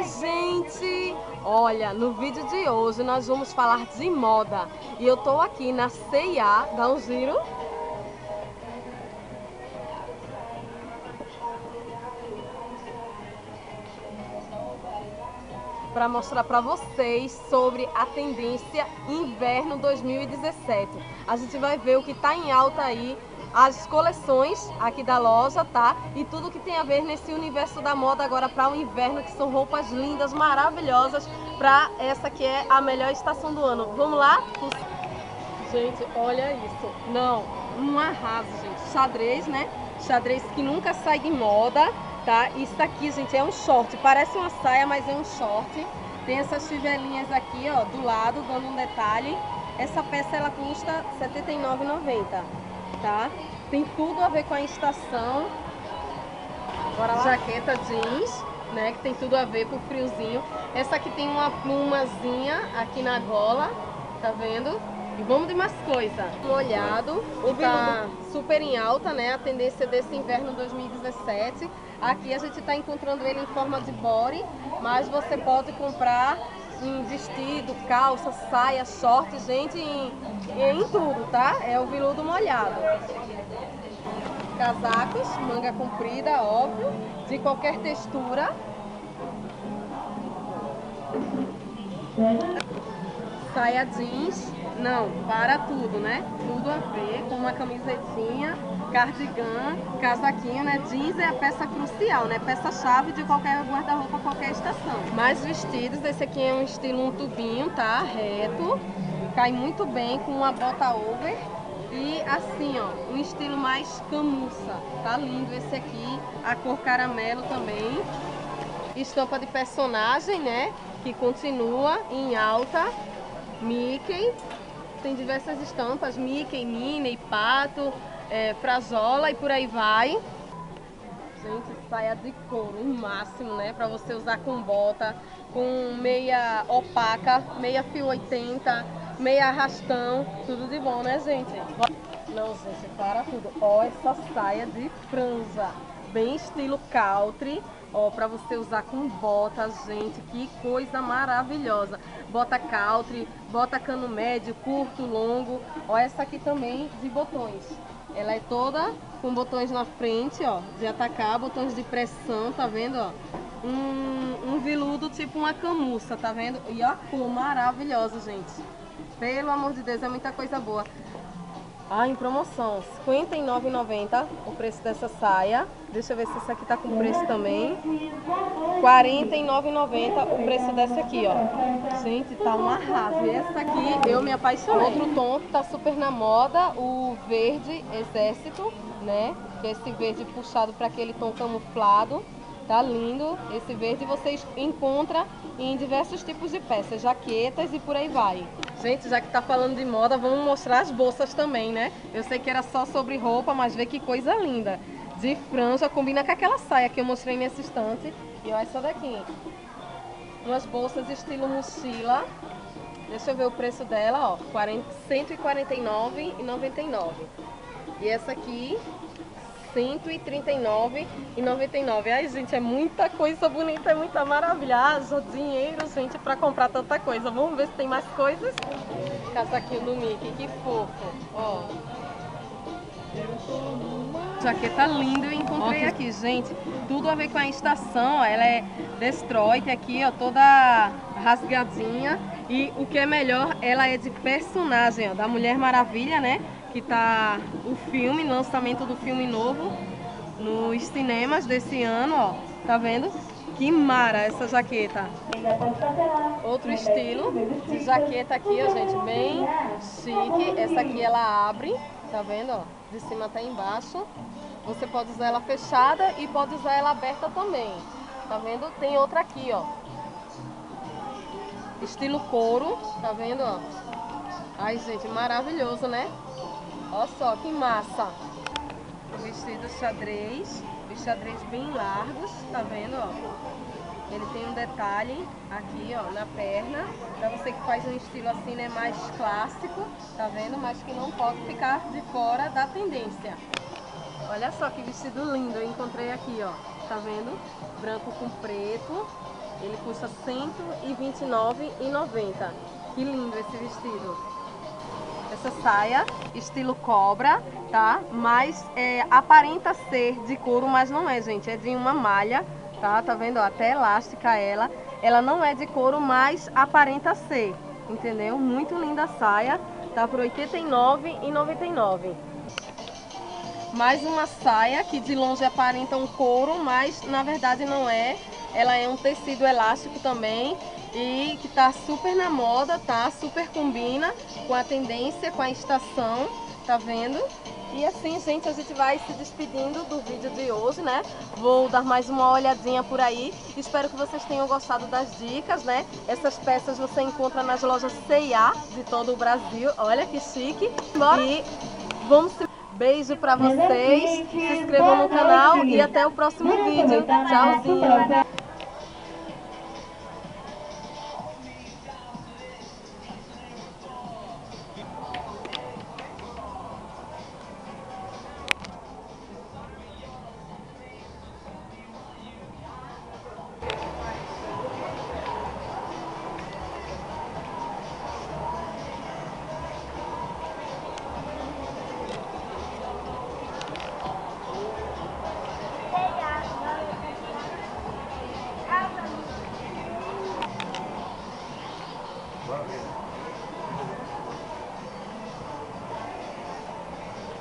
Oi, gente! Olha, no vídeo de hoje nós vamos falar de moda. E eu tô aqui na C&A, dá um giro. Para mostrar para vocês sobre a tendência inverno 2017. A gente vai ver o que está em alta aí, as coleções aqui da loja, tá? E tudo que tem a ver nesse universo da moda agora para o inverno, que são roupas lindas, maravilhosas, para essa que é a melhor estação do ano. Vamos lá? Gente, olha isso. Não, um arraso, gente. Xadrez, né? Xadrez que nunca sai de moda. Tá? Isso aqui, gente, é um short, parece uma saia, mas é um short. Tem essas fivelinhas aqui, ó, do lado, dando um detalhe. Essa peça, ela custa R$ 79,90, tá? Tem tudo a ver com a estação. Bora lá. Jaqueta jeans, né, que tem tudo a ver com o friozinho. Essa aqui tem uma plumazinha aqui na gola, tá vendo? E vamos de mais coisa. Molhado, que tá super em alta, né, a tendência desse inverno 2017. Aqui a gente está encontrando ele em forma de body, mas você pode comprar em vestido, calça, saia, short, gente, em tudo, tá? É o viludo molhado. Casacos, manga comprida, óbvio, de qualquer textura. Saia jeans, não, para tudo, né? Tudo a ver, com uma camisetinha, cardigan, casaquinho, né? Jeans é a peça crucial, né? Peça-chave de qualquer guarda-roupa, qualquer estação. Mais vestidos, esse aqui é um estilo um tubinho, tá? Reto, cai muito bem com uma bota over e assim, ó, um estilo mais camuça. Tá lindo esse aqui, a cor caramelo também. Estampa de personagem, né? Que continua em alta. Mickey, tem diversas estampas, Mickey, Minnie, Pato, Frajola e por aí vai. Gente, saia de couro, o máximo, né? Pra você usar com bota, com meia opaca, meia fio 80, meia arrastão, tudo de bom, né, gente? Não, gente, para tudo. Ó, essa saia de franja, bem estilo country. Ó, pra você usar com bota, gente, que coisa maravilhosa. Bota country, bota cano médio, curto, longo. Ó, essa aqui também de botões. Ela é toda com botões na frente, ó, de atacar, botões de pressão, tá vendo, ó? Um viludo tipo uma camuça, tá vendo? E ó, a cor maravilhosa, gente. Pelo amor de Deus, é muita coisa boa. Ah, em promoção, R$ 59,90 o preço dessa saia. Deixa eu ver se essa aqui tá com preço também. R$ 49,90 o preço dessa aqui, ó. Gente, tá um arraso. E essa aqui eu me apaixonei. Outro tom que tá super na moda, o verde exército, né? Que é esse verde puxado para aquele tom camuflado. Tá lindo. Esse verde vocês encontram em diversos tipos de peças, jaquetas e por aí vai. Gente, já que tá falando de moda, vamos mostrar as bolsas também, né? Eu sei que era só sobre roupa, mas vê que coisa linda. De franja, combina com aquela saia que eu mostrei nesse instante. E olha essa daqui. Umas bolsas estilo mochila. Deixa eu ver o preço dela, ó. R$ 149,99. E essa aqui... R$ 139,99. Ai, gente, é muita coisa bonita, é muita maravilha. Haja dinheiro, gente, pra comprar tanta coisa. Vamos ver se tem mais coisas. Casaquinho do Mickey, que fofo. Ó. Jaqueta linda, eu encontrei aqui, gente. Tudo a ver com a estação, ó. Ela é destroyed aqui, ó, toda rasgadinha. E o que é melhor, ela é de personagem, ó, da Mulher Maravilha, né? Que tá o filme, lançamento do filme novo nos cinemas desse ano, ó. Tá vendo? Que mara essa jaqueta. Outro estilo de jaqueta aqui, ó, gente, bem chique. Essa aqui ela abre, tá vendo, ó? De cima até embaixo. Você pode usar ela fechada e pode usar ela aberta também. Tá vendo? Tem outra aqui, ó. Estilo couro, tá vendo, ó? Ai, gente, maravilhoso, né? Olha só, que massa! Vestido xadrez, os xadrez bem largos, tá vendo, ó? Ele tem um detalhe aqui, ó, na perna, pra você que faz um estilo assim, né, mais clássico, tá vendo? Mas que não pode ficar de fora da tendência. Olha só que vestido lindo eu encontrei aqui, ó, tá vendo? Branco com preto, Ele custa R$129,90. Que lindo esse vestido. Essa saia estilo cobra, tá? Mas aparenta ser de couro, mas não é, gente. É de uma malha, tá? Tá vendo? Ó, até elástica ela. Ela não é de couro, mas aparenta ser. Entendeu? Muito linda a saia. Tá por R$89,99. Mais uma saia que de longe aparenta um couro, mas na verdade não é. Ela é um tecido elástico também e que tá super na moda, tá? Super combina com a tendência, com a estação, tá vendo? E assim, gente, a gente vai se despedindo do vídeo de hoje, né? Vou dar mais uma olhadinha por aí. Espero que vocês tenham gostado das dicas, né? Essas peças você encontra nas lojas C&A de todo o Brasil. Olha que chique! Bora! E vamos se... Beijo pra vocês, se inscrevam no canal e até o próximo vídeo. Tchauzinho!